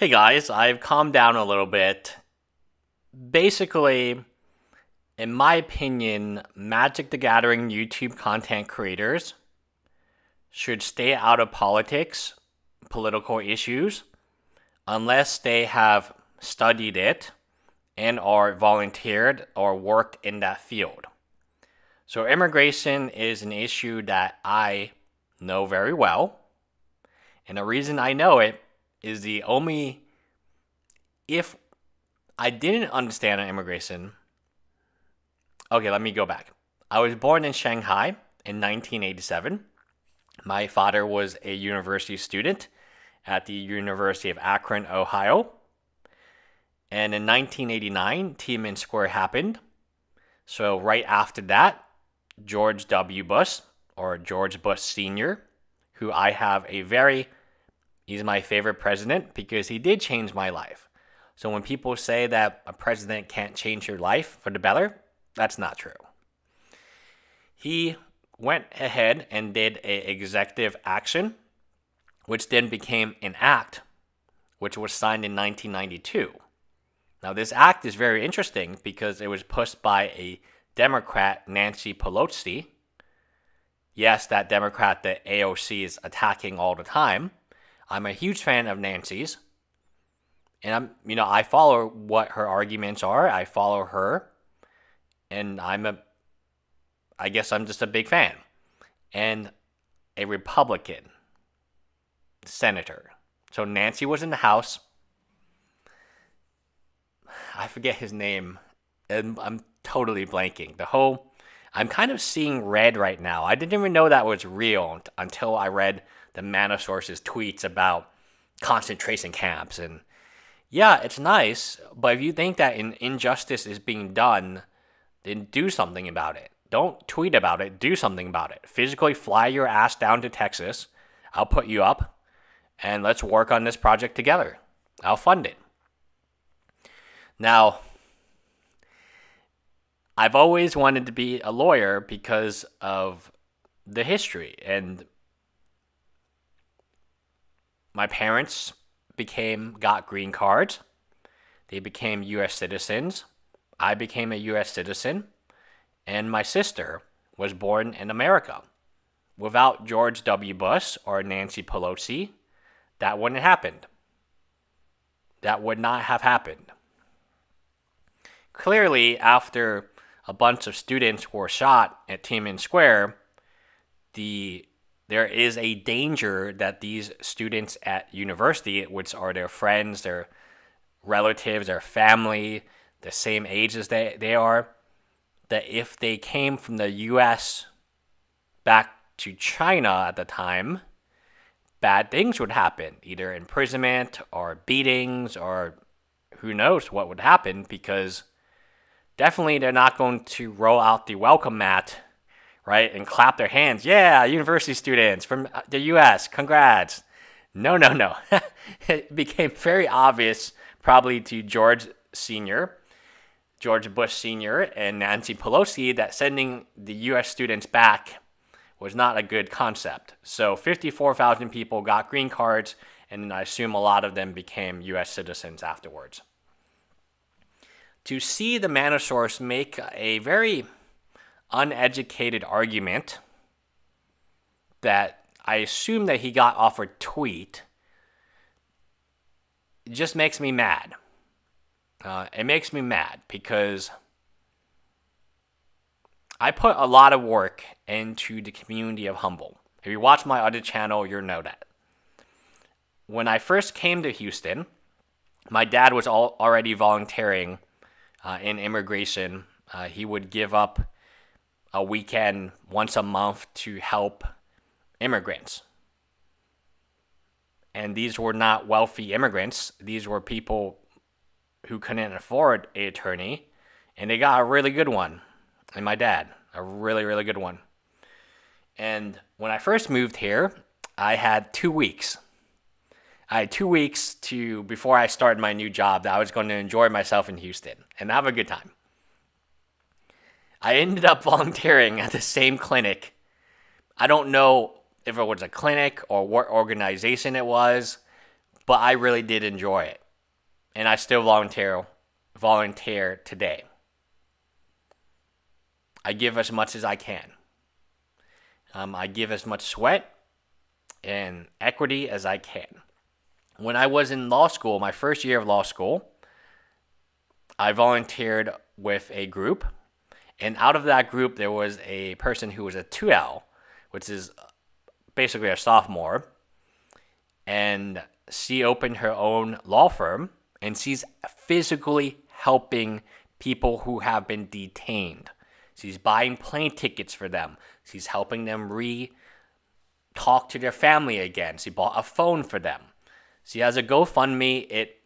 Hey guys, I've calmed down a little bit. Basically, in my opinion, Magic the Gathering YouTube content creators should stay out of politics, political issues, unless they have studied it and are volunteered or worked in that field. So immigration is an issue that I know very well. And the reason I know it is the only, if I didn't understand immigration, okay, let me go back. I was born in Shanghai in 1987. My father was a university student at the University of Akron, Ohio. And in 1989, Tiananmen Square happened. So right after that, George W. Bush, or George Bush Sr., who I have a very... He's my favorite president because he did change my life. So when people say that a president can't change your life for the better, that's not true. He went ahead and did an executive action, which then became an act, which was signed in 1992. Now this act is very interesting because it was pushed by a Democrat, Nancy Pelosi. Yes, that Democrat that AOC is attacking all the time. I'm a huge fan of Nancy's, and I follow what her arguments are. I follow her, and I guess I'm just a big fan, and a Republican senator. So Nancy was in the House. I forget his name, and I'm totally blanking. I'm kind of seeing red right now. I didn't even know that was real until I read The Mana Source's tweets about concentration camps. And yeah, it's nice, but if you think that an injustice is being done, then do something about it. Don't tweet about it. Do something about it. Physically fly your ass down to Texas. I'll put you up, and let's work on this project together. I'll fund it. Now, I've always wanted to be a lawyer because of the history, and my parents got green cards. They became U.S. citizens. I became a U.S. citizen. And my sister was born in America. Without George W. Bush or Nancy Pelosi, that wouldn't have happened. That would not have happened. Clearly, after a bunch of students were shot at Tiananmen Square, there is a danger that these students at university, which are their friends, their relatives, their family, the same age as they are, that if they came from the U.S. back to China at the time, bad things would happen, either imprisonment or beatings or who knows what would happen, because definitely they're not going to roll out the welcome mat, right, and clap their hands. Yeah, university students from the U.S., congrats. No. It became very obvious, probably to George Bush Sr., and Nancy Pelosi, that sending the U.S. students back was not a good concept. So 54,000 people got green cards, and I assume a lot of them became U.S. citizens afterwards. To see the Mana Source make a very uneducated argument that I assume that he got off a tweet, it just makes me mad. It makes me mad because I put a lot of work into the community of Humble. If you watch my other channel, you'll know that. When I first came to Houston, my dad was already volunteering in immigration. He would give up a weekend once a month to help immigrants. And these were not wealthy immigrants. These were people who couldn't afford an attorney, and they got a really good one. And my dad, a really, really good one. And when I first moved here, I had 2 weeks. Before I started my new job, that I was going to enjoy myself in Houston and have a good time. I ended up volunteering at the same clinic. I don't know if it was a clinic or what organization it was, But I really did enjoy it. And I still volunteer today. I give as much as I can. I give as much sweat and equity as I can. When I was in law school, my first year of law school, I volunteered with a group. And out of that group, there was a person who was a 2L, which is basically a sophomore. And she opened her own law firm, and she's physically helping people who have been detained. She's buying plane tickets for them. She's helping them re-talk to their family again. She bought a phone for them. She has a GoFundMe. It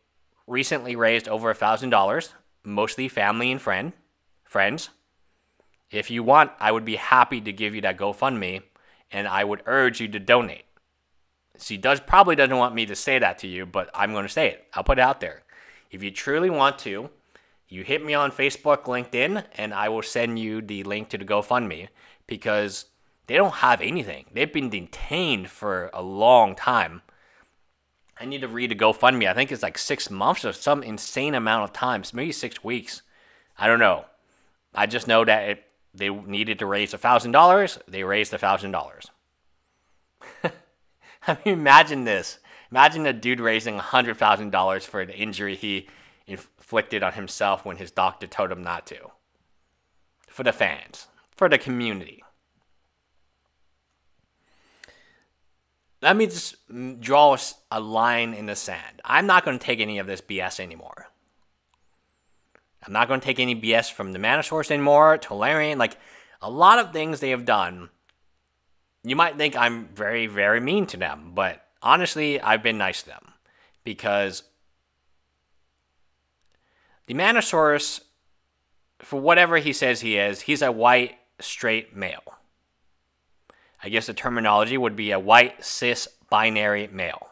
recently raised over $1,000, mostly family and friends. If you want, I would be happy to give you that GoFundMe, and I would urge you to donate. She probably doesn't want me to say that to you, but I'm going to say it. I'll put it out there. If you truly want to, you hit me on Facebook, LinkedIn, and I will send you the link to the GoFundMe, because they don't have anything. They've been detained for a long time. I need to read a GoFundMe. I think it's like 6 months or some insane amount of time. Maybe 6 weeks. I don't know. I just know that they needed to raise $1,000. They raised $1,000. I mean, imagine this. Imagine a dude raising $100,000 for an injury he inflicted on himself when his doctor told him not to. For the fans. For the community. Let me just draw a line in the sand. I'm not going to take any of this BS anymore. I'm not going to take any BS from the Mana Source anymore, Tolarian. Like, a lot of things they have done. You might think I'm very, very mean to them, but honestly, I've been nice to them. Because the Mana Source, for whatever he says he is, he's a white, straight male. I guess the terminology would be a white, cis, binary male.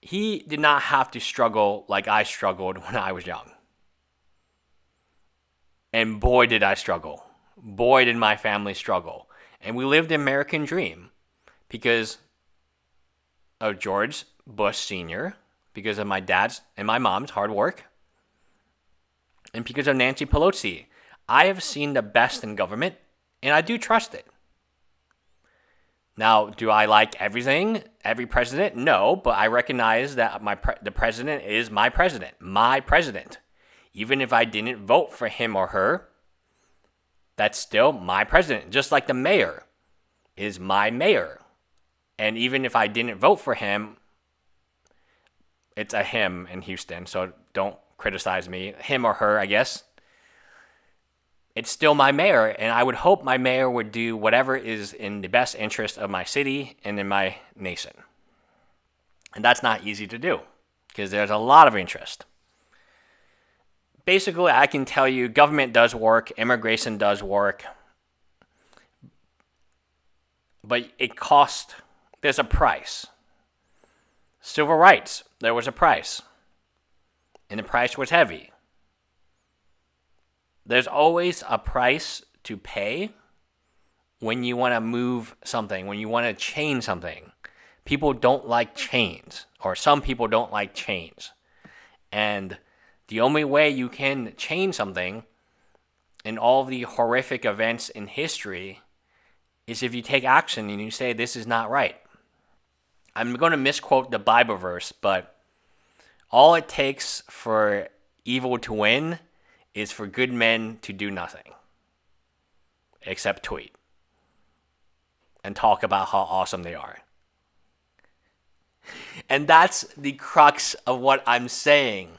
He did not have to struggle like I struggled when I was young. And boy, did I struggle. Boy, did my family struggle. And we lived the American dream because of George Bush Sr., because of my dad's and my mom's hard work, and because of Nancy Pelosi. I have seen the best in government, and I do trust it. Now, do I like everything, every president? No, but I recognize that the president is my president. Even if I didn't vote for him or her, that's still my president. Just like the mayor is my mayor. And even if I didn't vote for him, it's a him in Houston, so don't criticize me. Him or her, I guess. It's still my mayor, and I would hope my mayor would do whatever is in the best interest of my city and in my nation. And that's not easy to do, because there's a lot of interest. Basically, I can tell you government does work, immigration does work, but it costs, there's a price. Civil rights, there was a price, and the price was heavy. There's always a price to pay when you want to move something, when you want to change something. People don't like change, or some people don't like change. And the only way you can change something in all the horrific events in history is if you take action and you say, this is not right. I'm going to misquote the Bible verse, but all it takes for evil to win is for good men to do nothing except tweet and talk about how awesome they are. And that's the crux of what I'm saying.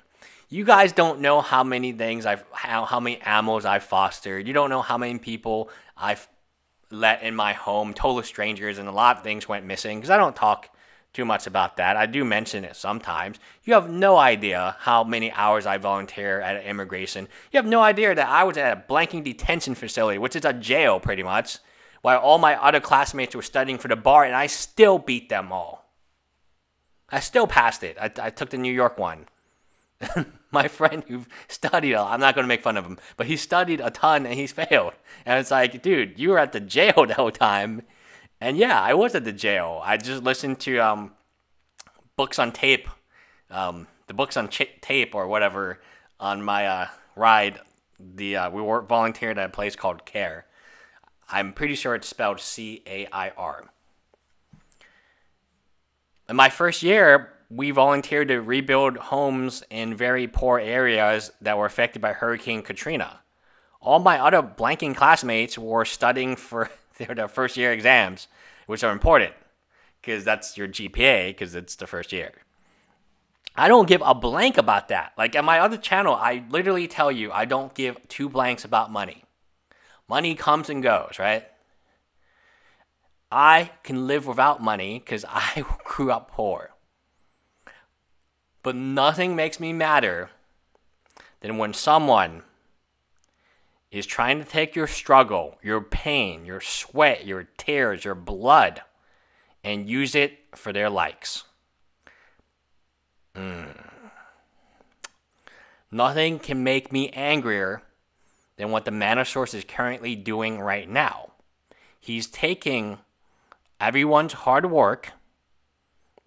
You guys don't know how many things how many animals I've fostered. You don't know how many people I've let in my home, total strangers, and a lot of things went missing because I don't talk too much about that. I do mention it sometimes. You have no idea how many hours I volunteer at immigration. You have no idea that I was at a blanking detention facility, which is a jail pretty much, while all my other classmates were studying for the bar, and I still beat them all. I still passed it. I took the New York one. My friend who studied, I'm not going to make fun of him, but he studied a ton and he's failed. And it's like, dude, you were at the jail the whole time. And yeah, I was at the jail. I just listened to books on tape, the books on tape or whatever on my ride. We were volunteered at a place called CARE. I'm pretty sure it's spelled C-A-I-R. In my first year, we volunteered to rebuild homes in very poor areas that were affected by Hurricane Katrina. All my other blanking classmates were studying for their first year exams, which are important because that's your GPA because it's the first year. I don't give a blank about that. Like on my other channel, I literally tell you I don't give two blanks about money. Money comes and goes, right? I can live without money because I grew up poor. But nothing makes me madder than when someone is trying to take your struggle, your pain, your sweat, your tears, your blood, and use it for their likes. Nothing can make me angrier than what the Mana Source is currently doing right now. He's taking everyone's hard work,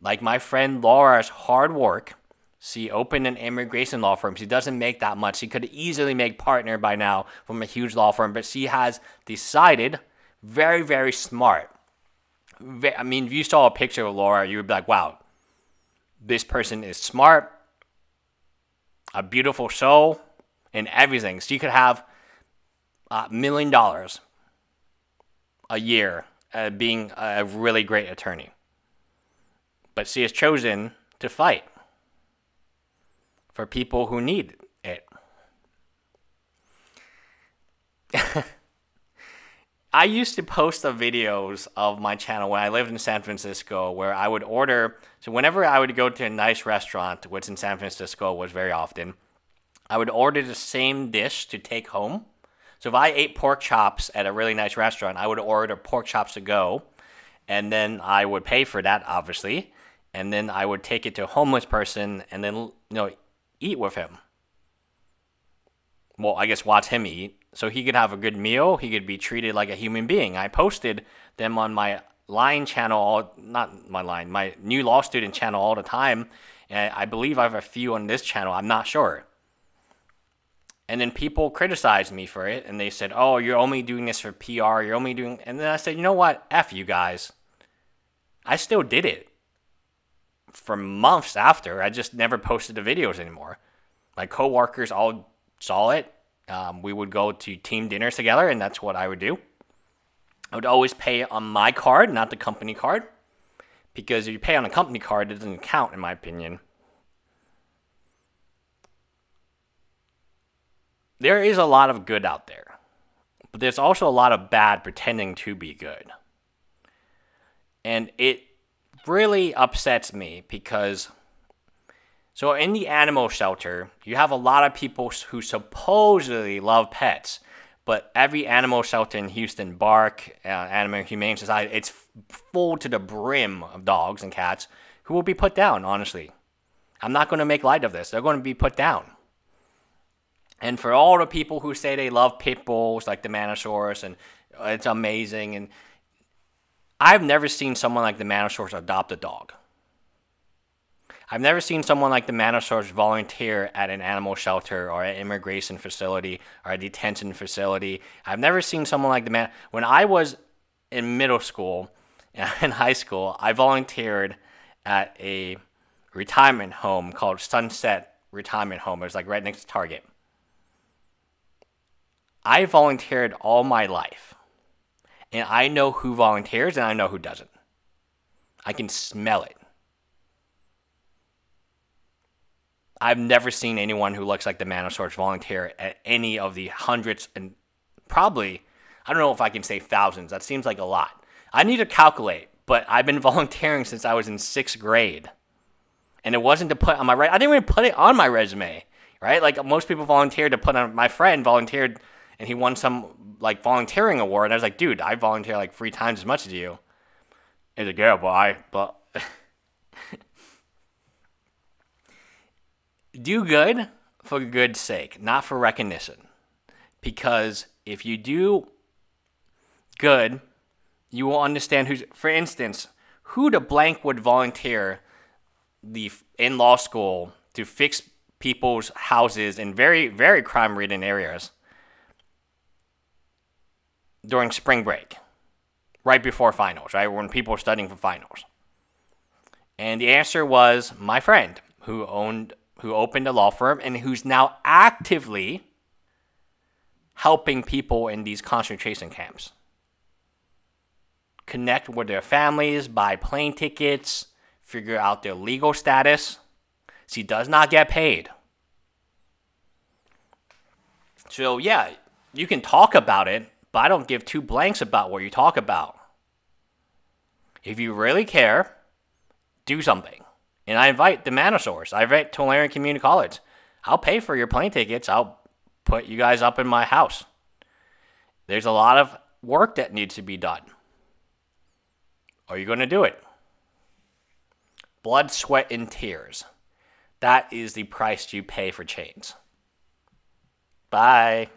like my friend Laura's hard work. She opened an immigration law firm. She doesn't make that much. She could easily make partner by now from a huge law firm, but she has decided, very, very smart. I mean, if you saw a picture of Laura, you would be like, wow, this person is smart, a beautiful soul, and everything. She could have $1 million a year being a really great attorney. But she has chosen to fight for people who need it. I used to post the videos of my channel when I lived in San Francisco where I would order. So whenever I would go to a nice restaurant, which in San Francisco was very often, I would order the same dish to take home. So if I ate pork chops at a really nice restaurant, I would order pork chops to go. And then I would pay for that, obviously. And then I would take it to a homeless person and then, you know, eat with him. Well, I guess watch him eat. So he could have a good meal. He could be treated like a human being. I posted them on my Line channel, not my Line, my new law student channel all the time. And I believe I have a few on this channel. I'm not sure. And then people criticized me for it. And they said, oh, you're only doing this for PR. You're only doing... And then I said, you know what? F you guys. I still did it. For months after, I just never posted the videos anymore. My coworkers all saw it. We would go to team dinners together, and that's what I would do. I would always pay on my card, not the company card, because if you pay on a company card, it doesn't count, in my opinion. There is a lot of good out there, but there's also a lot of bad pretending to be good. And it really upsets me because... So in the animal shelter, you have a lot of people who supposedly love pets, but every animal shelter in Houston, BARK, Animal Humane Society, it's full to the brim of dogs and cats who will be put down, honestly. I'm not going to make light of this. They're going to be put down. And for all the people who say they love pit bulls like the Mana Source and it's amazing, and I've never seen someone like the Mana Source adopt a dog. I've never seen someone like the Mana Source volunteer at an animal shelter or an immigration facility or a detention facility. I've never seen someone like the Mana... When I was in middle school and high school, I volunteered at a retirement home called Sunset Retirement Home. It was like right next to Target. I volunteered all my life. And I know who volunteers and I know who doesn't. I can smell it. I've never seen anyone who looks like the Mana Source volunteer at any of the hundreds and probably, I don't know if I can say thousands. That seems like a lot. I need to calculate, but I've been volunteering since I was in 6th grade. And it wasn't to put on my resume. I didn't even put it on my resume, right? Like most people volunteered to put on, my friend volunteered and he won some like volunteering award. And I was like, dude, I volunteer like 3 times as much as you. He's like, yeah, but... Do good for good's sake, not for recognition. Because if you do good, you will understand who's... For instance, who the blank would volunteer in law school to fix people's houses in very, very crime-ridden areas during spring break, right before finals, right, when people are studying for finals. And the answer was my friend who opened a law firm and who's now actively helping people in these concentration camps connect with their families, buy plane tickets, figure out their legal status. She does not get paid. So yeah, you can talk about it, but I don't give two blanks about what you talk about. If you really care, do something. And I invite the Mana Source. I invite Tolarian Community College. I'll pay for your plane tickets. I'll put you guys up in my house. There's a lot of work that needs to be done. Are you going to do it? Blood, sweat, and tears. That is the price you pay for change. Bye.